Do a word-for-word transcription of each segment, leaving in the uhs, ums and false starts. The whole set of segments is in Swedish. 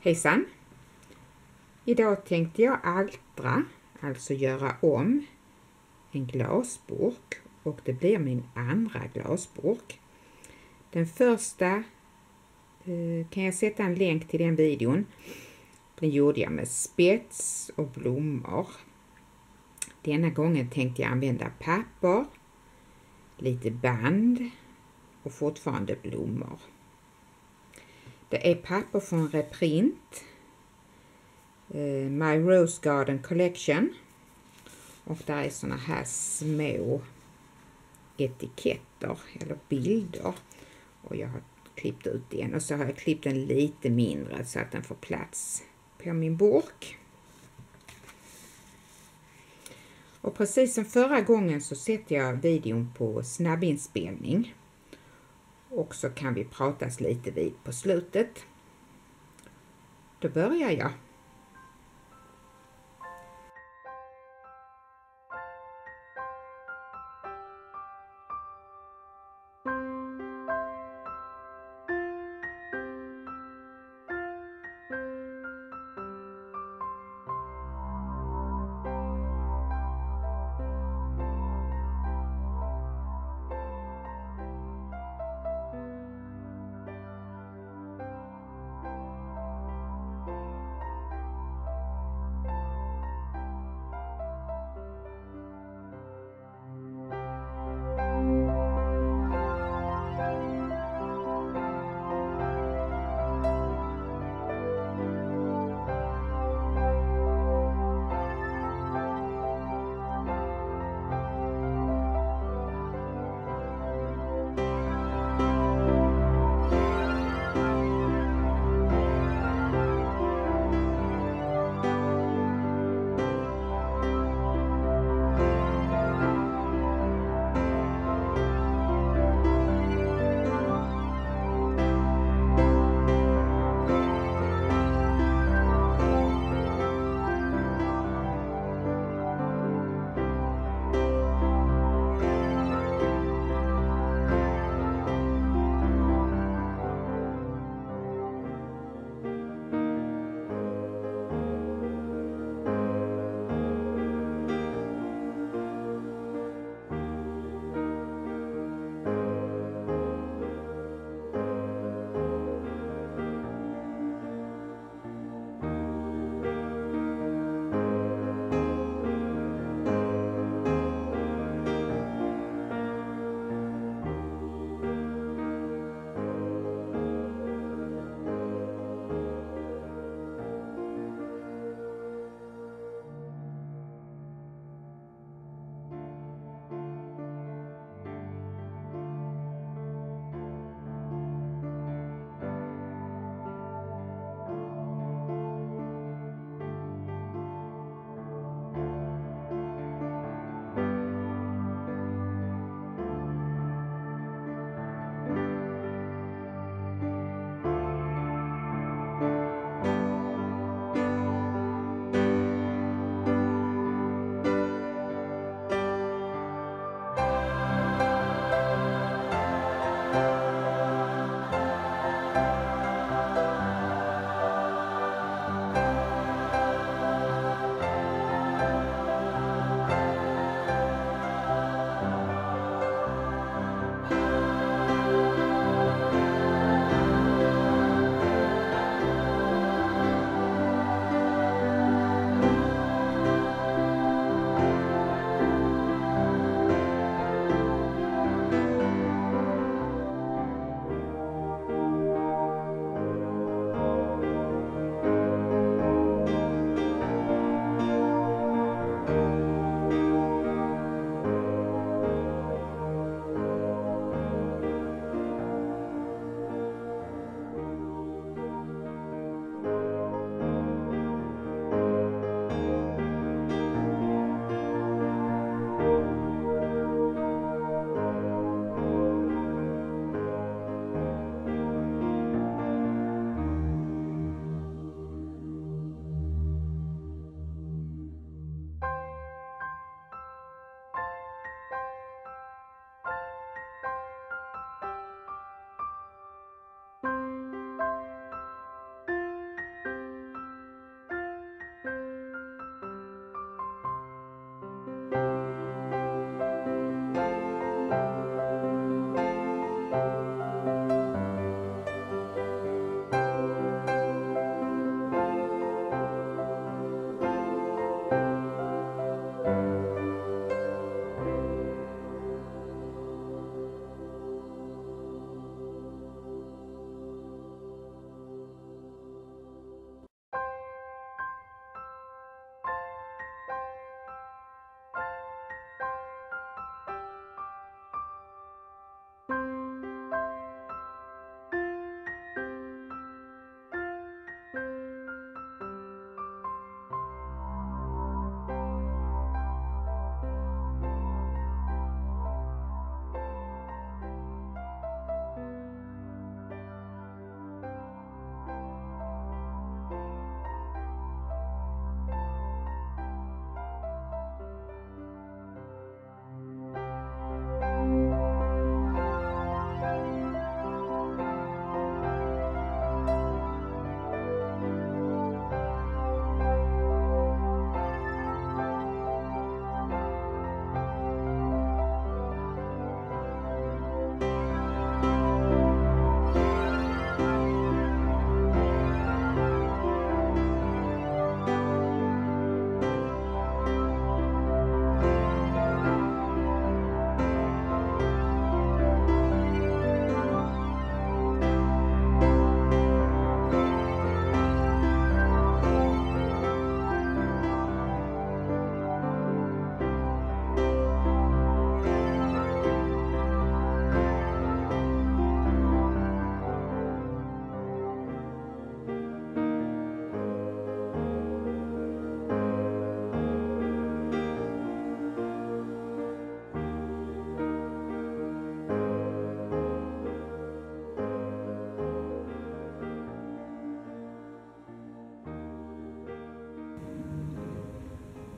Hejsan! Idag tänkte jag altra, alltså göra om en glasburk, och det blir min andra glasburk. Den första kan jag sätta en länk till den videon. Den gjorde jag med spets och blommor. Denna gången tänkte jag använda papper, lite band och fortfarande blommor. Det är papper från Reprint, My Rose Garden Collection, och där är såna här små etiketter eller bilder, och jag har klippt ut en, och så har jag klippt den lite mindre så att den får plats på min burk. Och precis som förra gången så sätter jag videon på snabbinspelning, och så kan vi pratas lite vid på slutet. Då börjar jag.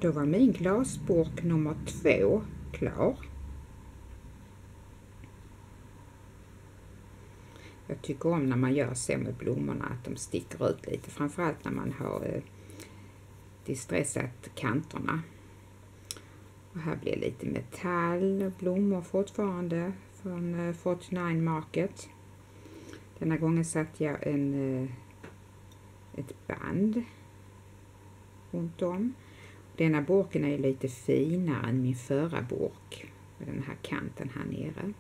Då var min glasburk nummer två klar. Jag tycker om när man gör så med blommorna att de sticker ut lite. Framförallt när man har eh, distressat kanterna. Och här blir lite metall och blommor fortfarande från eh, fyrtionio market. Denna gången satte jag en, eh, ett band runt om. Denna burken är lite finare än min förra burk. Med den här kanten här nere.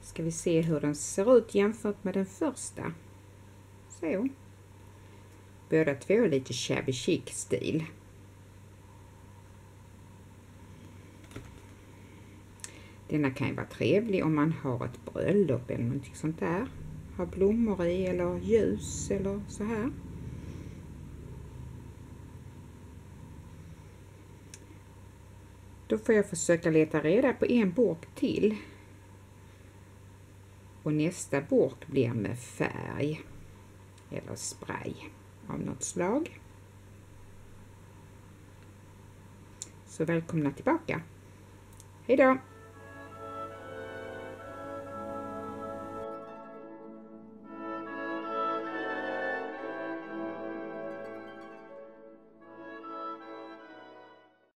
Ska vi se hur den ser ut jämfört med den första. Så. Båda två är lite shabby chic stil. Denna kan ju vara trevlig om man har ett bröllop eller någonting sånt där. Har blommor i eller ljus eller så här. Då får jag försöka leta reda på en burk till. Och nästa burk blir med färg eller spray av något slag. Så välkomna tillbaka. Hej då!